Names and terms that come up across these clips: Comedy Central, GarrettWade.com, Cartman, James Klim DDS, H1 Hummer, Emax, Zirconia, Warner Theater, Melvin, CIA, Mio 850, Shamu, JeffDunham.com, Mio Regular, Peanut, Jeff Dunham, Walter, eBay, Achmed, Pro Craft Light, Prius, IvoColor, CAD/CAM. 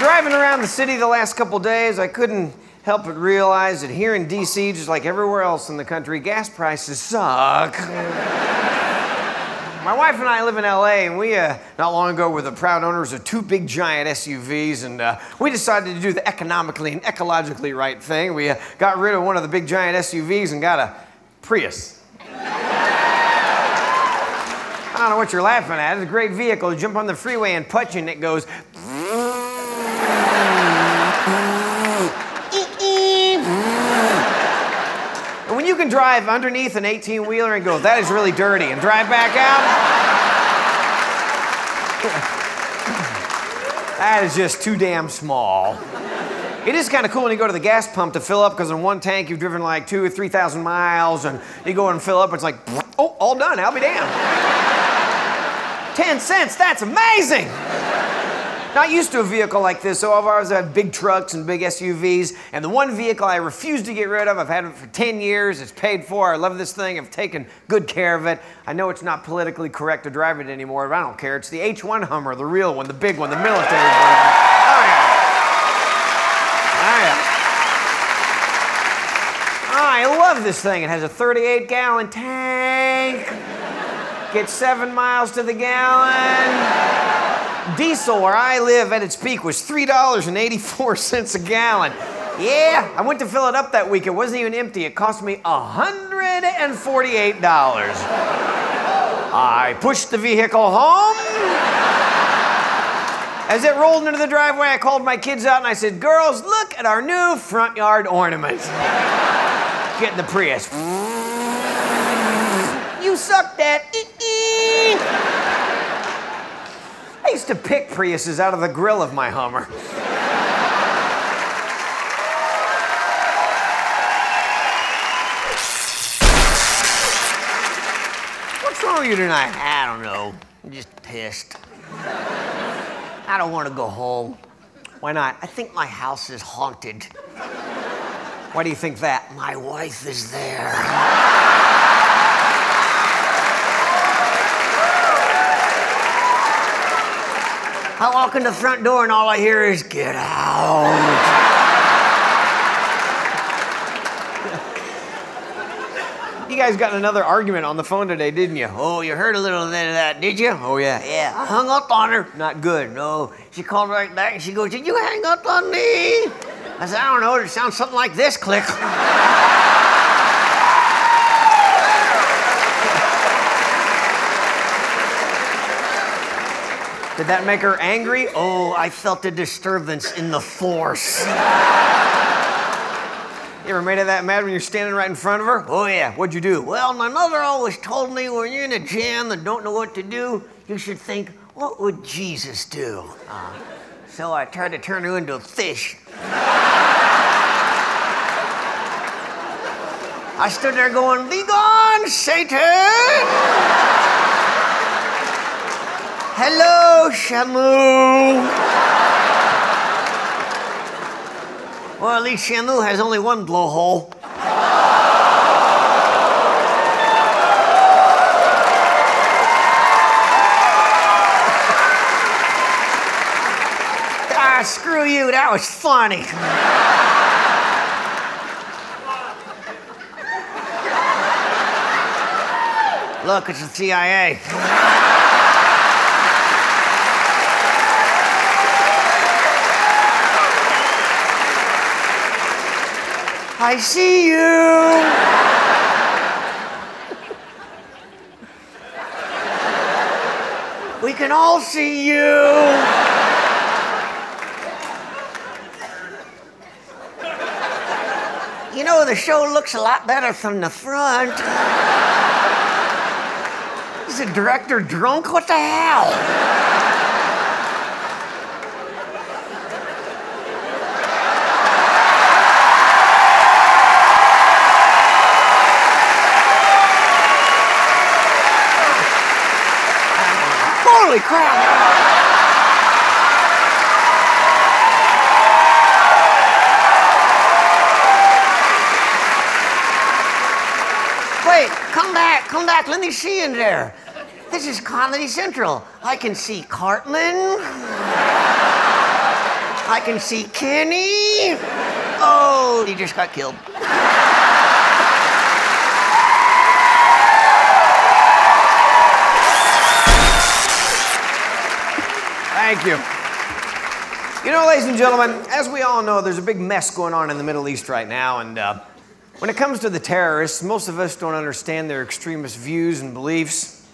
driving around the city the last couple days, I couldn't help but realize that here in D.C., just like everywhere else in the country, gas prices suck. My wife and I live in L.A., and we, not long ago, were the proud owners of two big, giant SUVs, and we decided to do the economically and ecologically right thing. We got rid of one of the big, giant SUVs and got a Prius. I don't know what you're laughing at. It's a great vehicle. You jump on the freeway and punch and it goes... And when you can drive underneath an 18-wheeler and go, that is really dirty, and drive back out... That is just too damn small. It is kind of cool when you go to the gas pump to fill up, because in one tank you've driven like 2,000 or 3,000 miles, and you go and fill up, and it's like, oh, all done, I'll be damned. 10 cents, that's amazing! Not used to a vehicle like this, so all of ours have big trucks and big SUVs, and the one vehicle I refuse to get rid of, I've had it for 10 years, it's paid for, I love this thing, I've taken good care of it. I know it's not politically correct to drive it anymore, but I don't care. It's the H1 Hummer, the real one, the big one, the military one. Oh, yeah. I love this thing. It has a 38-gallon tank, gets 7 miles to the gallon. Diesel, where I live at its peak, was $3.84 a gallon. Yeah, I went to fill it up that week. It wasn't even empty. It cost me $148. I pushed the vehicle home. As it rolled into the driveway, I called my kids out and I said, "Girls, look at our new front yard ornament." Get in the Prius. You suck, Dad. I used to pick Priuses out of the grill of my Hummer. What's wrong with you tonight? I don't know. I'm just pissed. I don't want to go home. Why not? I think my house is haunted. Why do you think that? My wife is there. I walk in the front door and all I hear is, "Get out." You guys got in another argument on the phone today, didn't you? Oh, you heard a little of that, did you? Oh, yeah. Yeah, I hung up on her. Not good, no. She called right back and she goes, "Did you hang up on me?" I said, "I don't know, it sounds something like this, click." Did that make her angry? Oh, I felt a disturbance in the force. You ever made her that mad when you're standing right in front of her? Oh yeah, what'd you do? Well, my mother always told me when you're in a jam and don't know what to do, you should think, what would Jesus do? So I tried to turn her into a fish. I stood there going, "Be gone, Satan!" "Hello, Shamu." Well, at least Shamu has only one blowhole. Ah, screw you, that was funny. Look, it's the CIA. I see you. We can all see you. You know, the show looks a lot better from the front. Is the director drunk? What the hell? Holy crap! Come back, let me see in there. This is Comedy Central. I can see Cartman. I can see Kenny. Oh, he just got killed. Thank you. You know, ladies and gentlemen, as we all know, there's a big mess going on in the Middle East right now, and when it comes to the terrorists, most of us don't understand their extremist views and beliefs.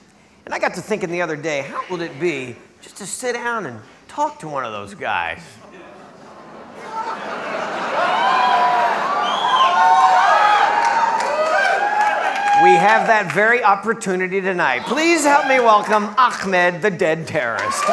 And I got to thinking the other day, how would it be just to sit down and talk to one of those guys? We have that very opportunity tonight. Please help me welcome Achmed, the dead terrorist.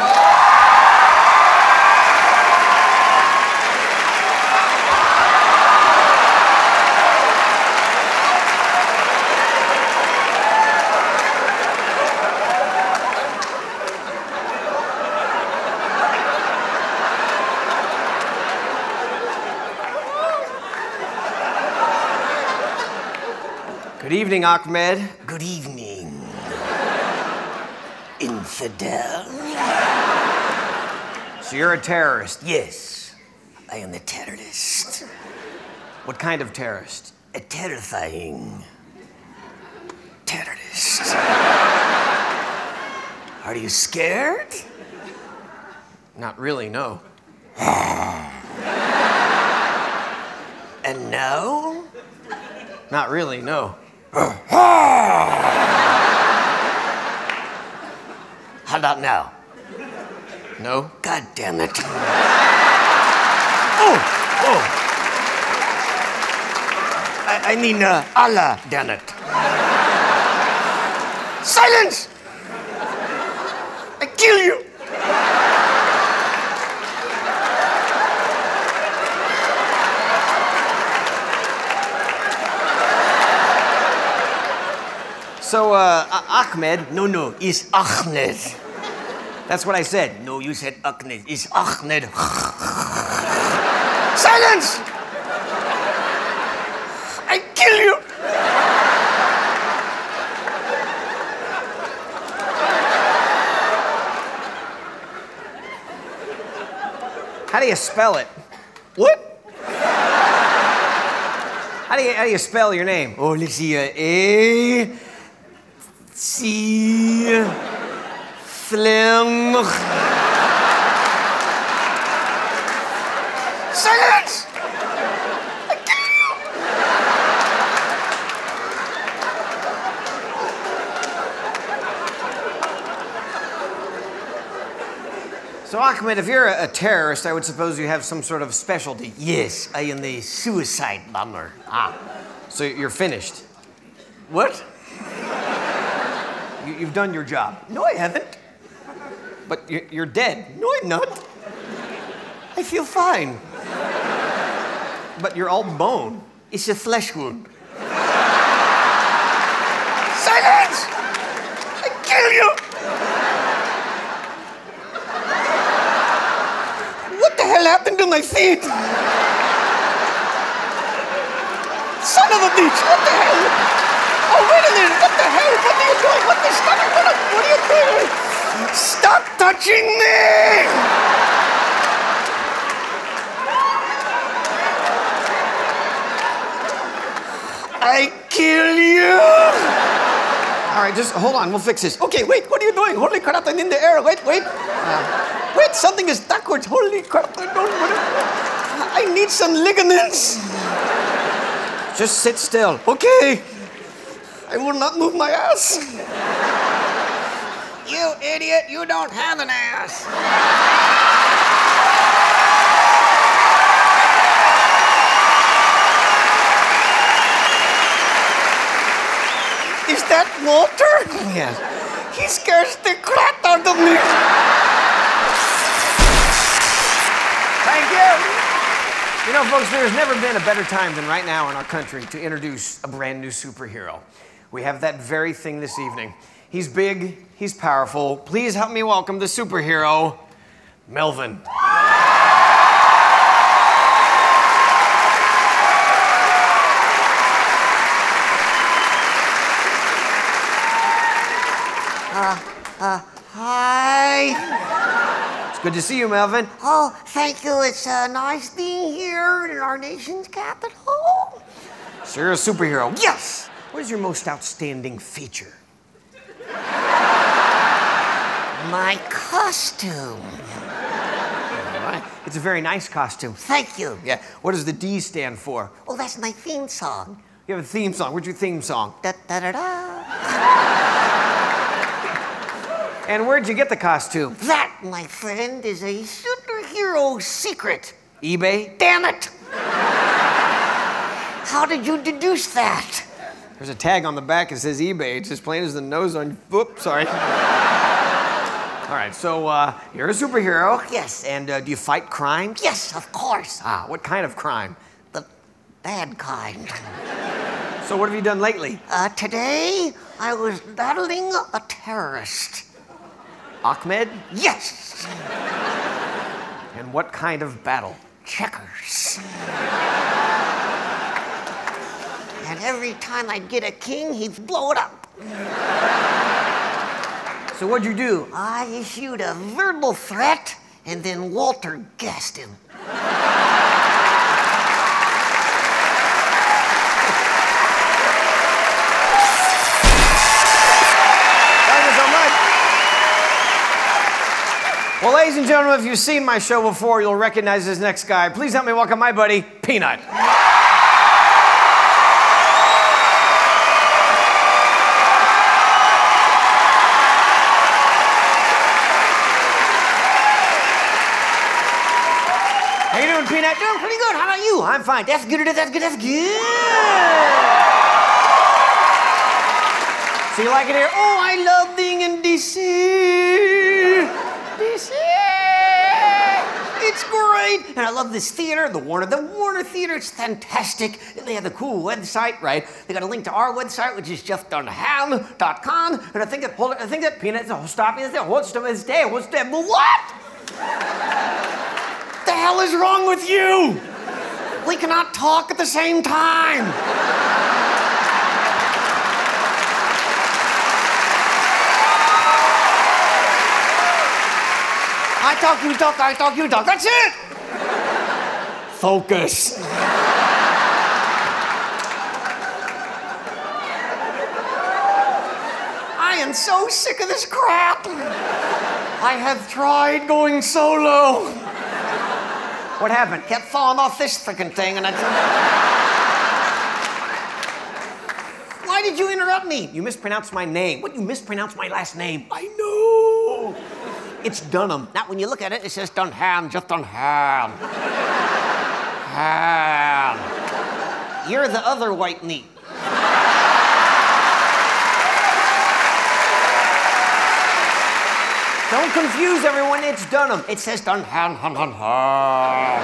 Good evening, Achmed. Good evening, infidel. So you're a terrorist? Yes, I am a terrorist. What kind of terrorist? A terrifying terrorist. Are you scared? Not really, no. And no? Not really, no. How about now? No? God damn it. Oh! I mean, Allah damn it. Silence! I kill you! So, Achmed. No, it's Achmed. That's what I said. No, you said Achmed. It's Achmed. Silence! I kill you! How do you spell it? What? How do you spell your name? Oh, let's see. See, Slim. Silence! I kill you! So, Achmed, if you're a terrorist, I would suppose you have some sort of specialty. Yes, I am the suicide bomber. Ah, so you're finished. What? You've done your job. No, I haven't. But you're dead. No, I'm not. I feel fine. But you're all bone. It's a flesh wound. Silence! I kill you! What the hell happened to my feet? Son of a bitch, what the hell? Oh, wait a minute, what the hell? What are you doing? What the stomach? What are you doing? Stop touching me! I kill you! All right, just hold on, we'll fix this. Okay, wait, what are you doing? Holy crap, I'm in the air. Wait. Wait, something is backwards. Holy crap, I need some ligaments. Just sit still. Okay. I will not move my ass. You idiot, you don't have an ass. Is that Walter? Yes. He scares the crap out of me. Thank you. You know, folks, there has never been a better time than right now in our country to introduce a brand new superhero. We have that very thing this evening. He's big, he's powerful. Please help me welcome the superhero, Melvin. Hi. It's Good to see you, Melvin. Oh, thank you. It's nice being here in our nation's capital. So you're a superhero. Yes! What is your most outstanding feature? My costume. It's a very nice costume. Thank you. Yeah. What does the D stand for? Oh, that's my theme song. You have a theme song. What's your theme song? Da da da da. And where'd you get the costume? That, my friend, is a superhero secret. eBay? Damn it! How did you deduce that? There's a tag on the back that says eBay. It's as plain as the nose on. Oops, sorry. All right, so you're a superhero. Yes. And do you fight crime? Yes, of course. Ah, what kind of crime? The bad kind. So what have you done lately? Today, I was battling a terrorist. Achmed? Yes. And what kind of battle? Checkers. And every time I'd get a king, he'd blow it up. So what'd you do? I issued a verbal threat, and then Walter gassed him. Thank you so much. Well, ladies and gentlemen, if you've seen my show before, you'll recognize this next guy. Please help me welcome my buddy, Peanut. Peanut, doing pretty good. How about you? I'm fine. That's good. That's good. That's good. So you like it here? Oh, I love being in D.C. D.C. It's great. And I love this theater, the Warner Theater. It's fantastic. And they have a cool website, right? They got a link to our website, which is JeffDunham.com. And I think that Peanut's a whole stop. What? What the hell is wrong with you? We cannot talk at the same time. I talk, you talk, I talk, you talk. That's it. Focus. I am so sick of this crap. I have tried going solo. What happened? Kept falling off this freaking thing, and I... Why did you interrupt me? You mispronounced my name. What, you mispronounced my last name? I know. It's Dunham. Now, when you look at it, it says Dunham, just Dunham. Ham. You're the other white meat. Don't confuse everyone, it's Dunham. It says Dunham, hum, hum, hum.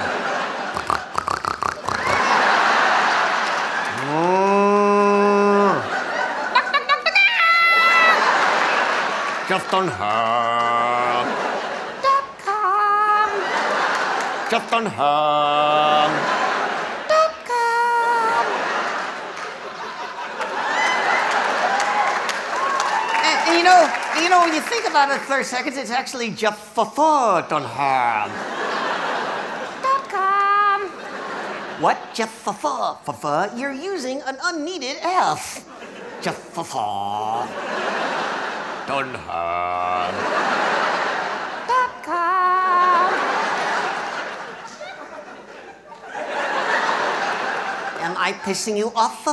Just Dunham.com. Just Dunham. You know, when you think about it 30 seconds, it's actually JeffDunham.com. What? JeffDunham. You're using an unneeded F. JeffDunham.com. Am I pissing you off?